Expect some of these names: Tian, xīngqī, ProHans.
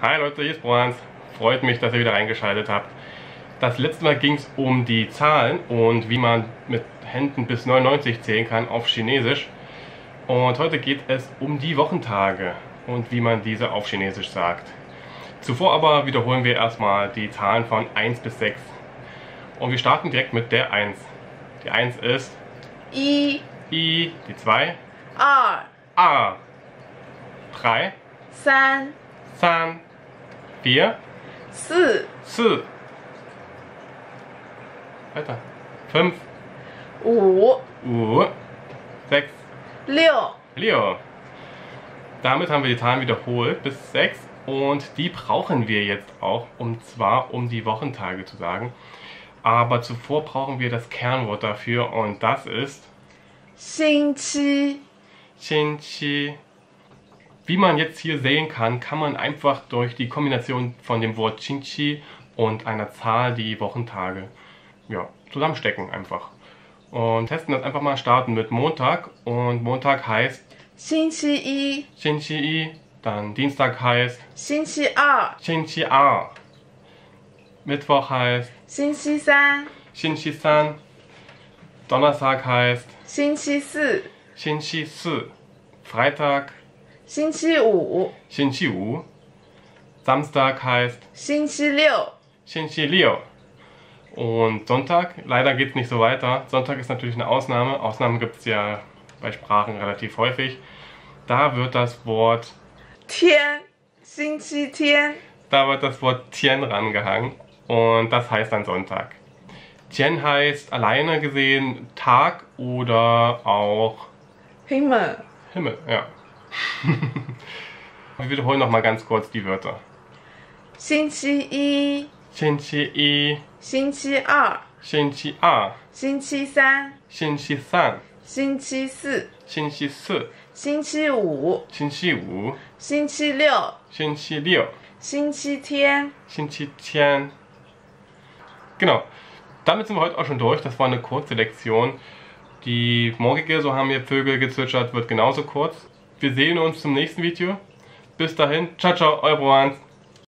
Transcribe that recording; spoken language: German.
Hi Leute, hier ist ProHans. Freut mich, dass ihr wieder reingeschaltet habt. Das letzte Mal ging es um die Zahlen und wie man mit Händen bis 99 zählen kann auf Chinesisch. Und heute geht es um die Wochentage und wie man diese auf Chinesisch sagt. Zuvor aber wiederholen wir erstmal die Zahlen von 1 bis 6. Und wir starten direkt mit der 1. Die 1 ist I. Die 2 A. 3 3 4 4 weiter 5 5 6 6 Damit haben wir die Zahlen wiederholt bis 6 und die brauchen wir jetzt auch, und zwar um die Wochentage zu sagen. Aber zuvor brauchen wir das Kernwort dafür und das ist xīngqī. Wie man jetzt hier sehen kann man einfach durch die Kombination von dem Wort xīngqī und einer Zahl die Wochentage zusammenstecken einfach. Und testen das einfach mal, starten mit Montag, und Montag heißt xīngqī, dann Dienstag heißt xīngqī, Mittwoch heißt xīngqī, Donnerstag heißt xīngqī, Freitag xīngqī, Samstag heißt xīngqī, und Sonntag, leider geht es nicht so weiter. Sonntag ist natürlich eine Ausnahme. Ausnahmen gibt es ja bei Sprachen relativ häufig. Da wird das Wort Tian rangehangen und das heißt dann Sonntag. Tian heißt alleine gesehen Tag oder auch Himmel, ja. Wir wiederholen noch mal ganz kurz die Wörter. xīngqī, xīngqī, xīngqī, xīngqī, xīngqī. Genau. Damit sind wir heute auch schon durch. Das war eine kurze Lektion. Die morgige, so haben wir Vögel gezwitschert, wird genauso kurz. Wir sehen uns zum nächsten Video. Bis dahin, ciao, ciao, euer ProHans.